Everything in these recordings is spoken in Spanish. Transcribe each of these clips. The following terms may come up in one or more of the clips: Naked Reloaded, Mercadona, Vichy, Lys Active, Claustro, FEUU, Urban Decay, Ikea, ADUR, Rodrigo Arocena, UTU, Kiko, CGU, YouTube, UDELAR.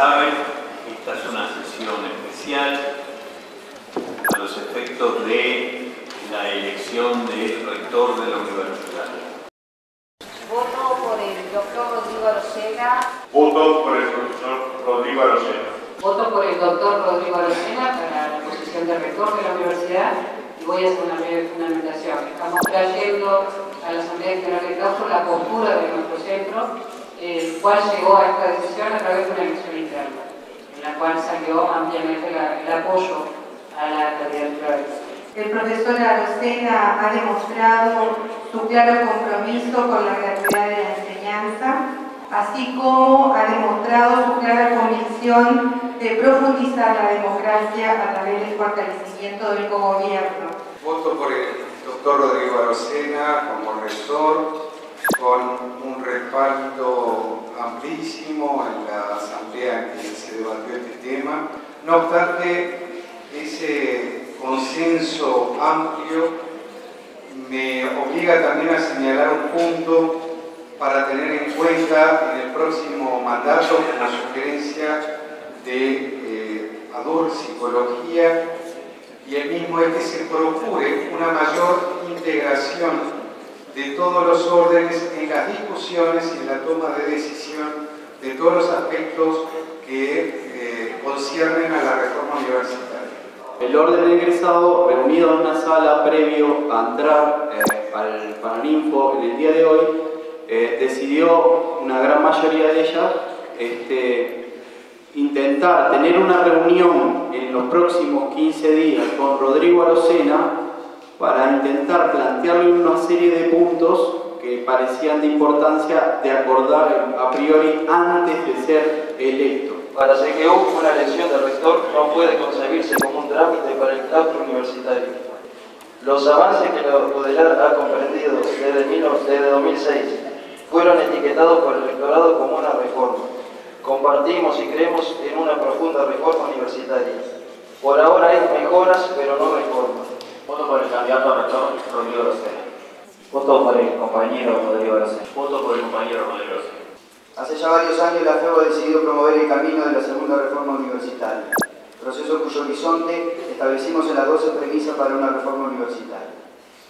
saben, esta es una sesión especial a los efectos de la elección del rector de la universidad. Voto por el doctor Rodrigo Arocena. Voto por el profesor Rodrigo Arocena. Voto por el doctor Rodrigo Arocena para la posición de rector de la universidad. Y voy a hacer una breve fundamentación. Estamos trayendo a la Asamblea General de Claustro la postura de nuestro centro, el cual llegó a esta decisión a través de una elección interna, en la cual salió ampliamente el apoyo a la candidatura. El profesor Arocena ha demostrado su claro compromiso con la gratuidad de la enseñanza, así como ha demostrado su clara convicción de profundizar la democracia a través del fortalecimiento del cogobierno. Voto por el doctor Rodrigo Arocena como rector, con un respaldo amplísimo en la asamblea en que se debatió este tema. No obstante, ese consenso amplio me obliga también a señalar un punto para tener en cuenta en el próximo mandato como sugerencia de ADUR Psicología, y el mismo es que se procure una mayor integración de todos los órdenes en las discusiones y en la toma de decisión de todos los aspectos que conciernen a la reforma universitaria. El orden de egresado reunido en una sala previo a entrar al Paraninfo en el día de hoy, decidió una gran mayoría de ellas intentar tener una reunión en los próximos 15 días con Rodrigo Arocena, para intentar plantearle una serie de puntos que parecían de importancia de acordar a priori antes de ser electo. Para CGU, una elección de rector no puede concebirse como un trámite para el claustro universitario. Los avances que la UDELAR ha comprendido desde 2006 fueron etiquetados por el rectorado como una reforma. Compartimos y creemos en una profunda reforma universitaria. Por ahora hay mejoras, pero no reformas. Voto por el candidato a rector Rodrigo Arocena. Voto por el compañero Rodrigo Arocena. Voto por el compañero Rodrigo Arocena. Hace ya varios años la FEUU ha decidido promover el camino de la segunda reforma universitaria, proceso cuyo horizonte establecimos en las 12 premisas para una reforma universitaria.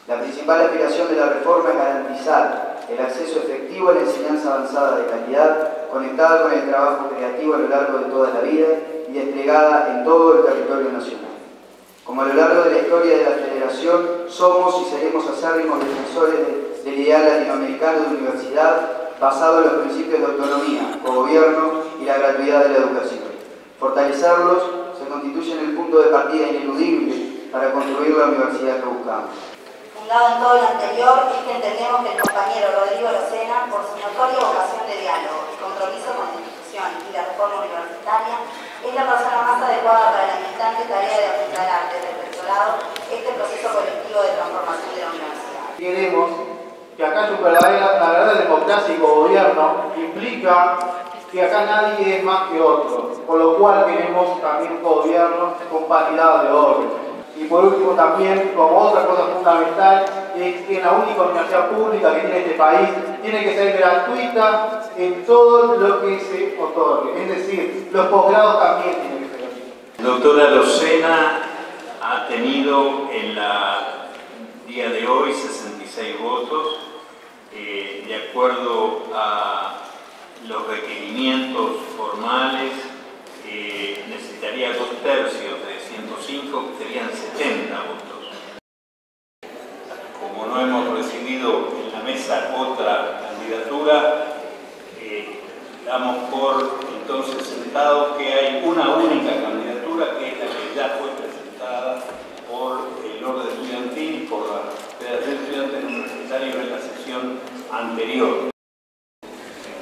La principal aspiración de la reforma es garantizar el acceso efectivo a la enseñanza avanzada de calidad, conectada con el trabajo creativo a lo largo de toda la vida y desplegada en todo el territorio nacional. Como a lo largo de la historia de la Federación, somos y seremos acérrimos defensores del ideal latinoamericano de universidad basado en los principios de autonomía, cogobierno y la gratuidad de la educación. Fortalecerlos se constituye en el punto de partida ineludible para construir la universidad que buscamos. Fundado en todo lo anterior, es que entendemos que el compañero Rodrigo Arocena, por su notoria vocación de diálogo y compromiso con la institución y la reforma universitaria, es la persona más adecuada para la militante tarea de apuntalar desde el rectorado este proceso colectivo de transformación de la universidad. Queremos que acá su la verdadera democracia y gobierno implica que acá nadie es más que otro, con lo cual queremos también gobierno con paridad de orden. Y por último también, como otra cosa fundamental, es que la única universidad pública que tiene este país tiene que ser gratuita en todo lo que se otorgue, es decir, los posgrados también tienen que ser gratuitos. El doctor Arocena ha tenido en el día de hoy 66 votos, de acuerdo a los requerimientos formales, necesitaría 2/3 de 105, que serían 70 votos. Como no hemos recibido en la mesa otra candidatura, damos por entonces sentado que hay una única candidatura, que es la que ya fue presentada por el orden estudiantil, por la Federación de Estudiantes Universitarios en la sesión anterior.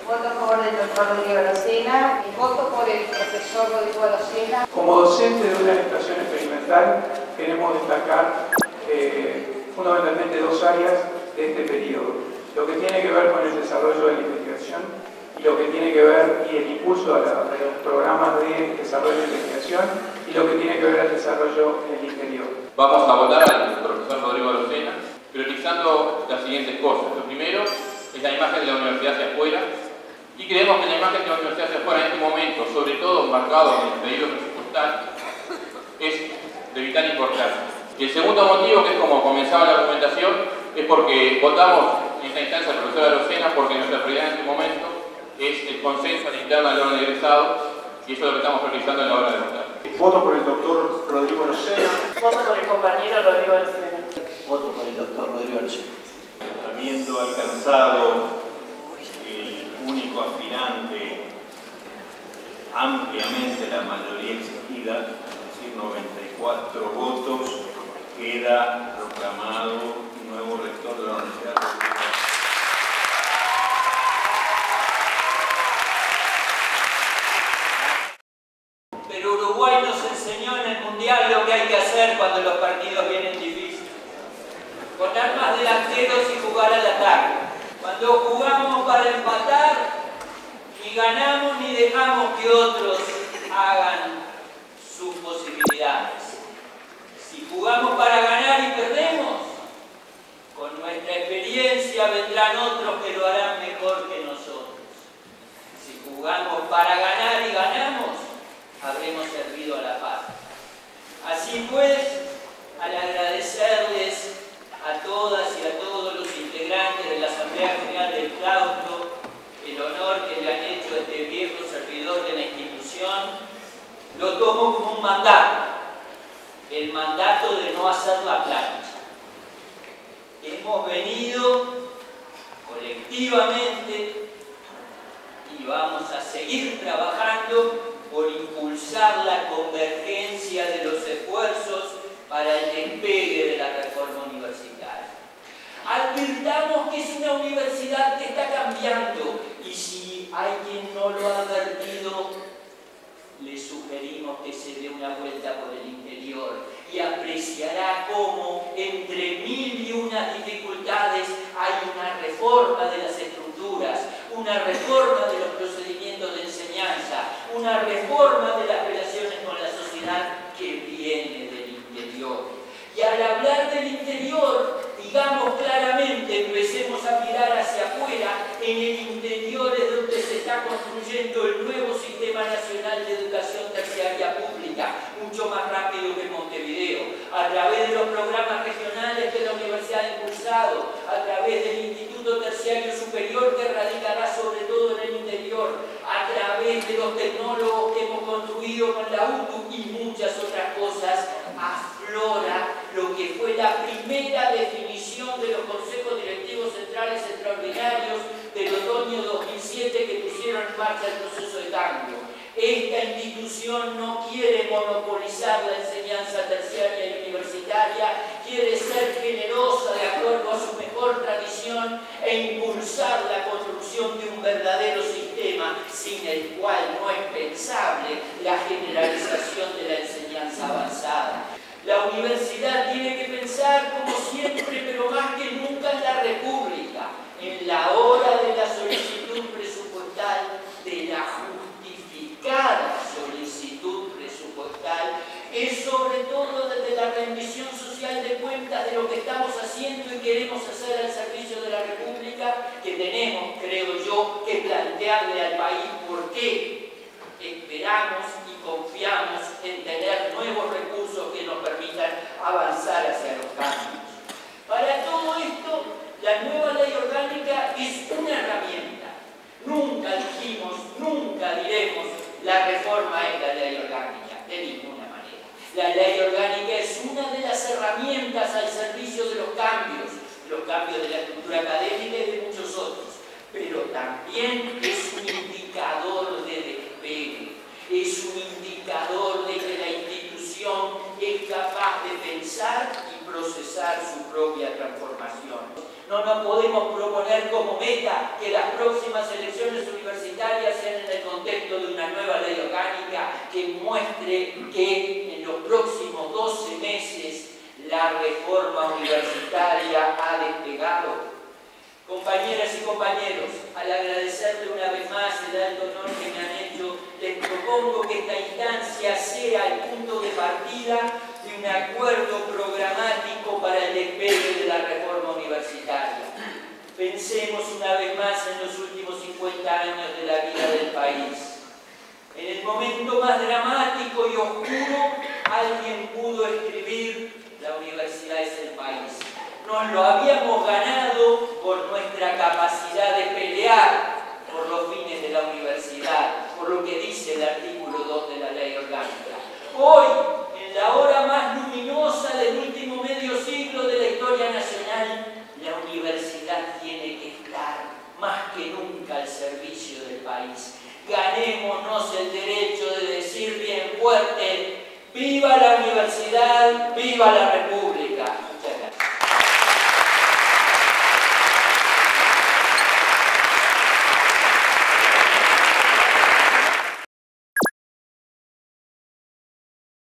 Voto a favor del doctor Rodrigo Arocena y voto por el profesor Rodrigo Arocena. Como docente de una educación experimental queremos destacar fundamentalmente dos áreas de este periodo: lo que tiene que ver con el desarrollo de la investigación y lo que tiene que ver y el impulso a los programas de desarrollo de investigación y lo que tiene que ver al desarrollo en el interior. Vamos a votar al profesor Rodrigo Arocena priorizando las siguientes cosas. Lo primero es la imagen de la universidad hacia afuera, y creemos que la imagen de la universidad hacia afuera en este momento, sobre todo marcados en los pedidos de facultad es de vital importancia. Y el segundo motivo, que es como comenzaba la argumentación, es porque votamos en esta instancia al profesor Arocena porque nuestra prioridad en este momento es el consenso a la interna del orden de egresado, y eso es lo que estamos priorizando en la hora de votar. Voto por el doctor Rodrigo Arocena. Voto por el compañero Rodrigo Arocena. Voto por el doctor Rodrigo Arocena. Habiendo alcanzado el único aspirante ampliamente la mayoría exigida, es decir, 94 votos, queda proclamado nuevo rector de la Universidad Rodrigo Arocena. Lo que hay que hacer cuando los partidos vienen difíciles. Poner más delanteros y jugar al ataque. Cuando jugamos para empatar, ni ganamos ni dejamos que otros hagan sus posibilidades. Si jugamos para ganar y perdemos, con nuestra experiencia vendrán otros que lo harán mejor que nosotros. Si jugamos para ganar y ganamos, habremos servido a la patria. Así pues, al agradecerles a todas y a todos los integrantes de la Asamblea General del Claustro el honor que le han hecho a este viejo servidor de la institución, lo tomo como un mandato, el mandato de no hacer la plancha. Hemos venido colectivamente y vamos a seguir trabajando por impulsar la convergencia de los esfuerzos para el despegue de la reforma universitaria. Advirtamos que es una universidad que está cambiando, y si alguien no lo ha advertido, le sugerimos que se dé una vuelta por el interior y apreciará cómo entre mil y unas dificultades hay una reforma de las estructuras, una reforma de los procedimientos de enseñanza, una reforma de las relaciones con la sociedad que viene del interior. Y al hablar del interior, digamos claramente, empecemos a mirar hacia afuera, en el interior es donde se está construyendo el nuevo Sistema Nacional de Educación Terciaria Pública, mucho más rápido que Montevideo, a través de los programas regionales que la universidad ha impulsado, a través del Instituto Terciario Superior que radicará sobre todo en el interior, a través de los tecnólogos que hemos construido con la UTU y muchas otras cosas, aflora lo que fue la primera definición de los consejos directivos centrales extraordinarios del otoño 2007 que pusieron en marcha el proceso de cambio. Esta institución no quiere monopolizar la enseñanza terciaria y universitaria, quiere ser generosa de acuerdo a su mejor tradición e impulsar la construcción de un verdadero sistema sin el cual no es pensable la generalización de la enseñanza avanzada. La universidad tiene que pensar, como siempre, pero más que nunca, en la república, en la hora de la solicitud presupuestal, de la justificada solicitud presupuestal, es sobre todo desde la rendición social de cuentas de lo que estamos haciendo y queremos hacer al servicio de la república, que tenemos, creo yo, que plantearle al país por qué esperamos y confiamos en tener nuevos recursos que nos permitan avanzar hacia los cambios. Para todo esto, la nueva ley orgánica es una herramienta. Nunca dijimos, nunca diremos, la reforma es la ley orgánica, de ninguna manera. La ley orgánica es una de las herramientas al servicio de los cambios de la estructura académica y de muchos otros, pero también es un indicador de despegue, es un indicador de que la institución es capaz de pensar y procesar su propia transformación. No nos podemos proponer como meta que las próximas elecciones universitarias sean en el contexto de una nueva ley orgánica que muestre que en los próximos 12 meses la reforma universitaria ha despegado. Compañeras y compañeros, al agradecerle una vez más el alto honor que me han hecho, les propongo que esta instancia sea el punto de partida de un acuerdo programático para el despegue de la reforma universitaria. Pensemos una vez más en los últimos 50 años de la vida del país. En el momento más más dramático y oscuro alguien pudo escribir, la universidad es el país. Nos lo habíamos ganado por nuestra capacidad de pelear por los fines de la universidad, por lo que dice el artículo 2 de la Ley Orgánica. Hoy, en la hora más luminosa del último medio siglo de la historia nacional, la universidad tiene que estar más que nunca al servicio del país. Ganémonos el derecho de decir bien fuerte: ¡viva la universidad! ¡Viva la República!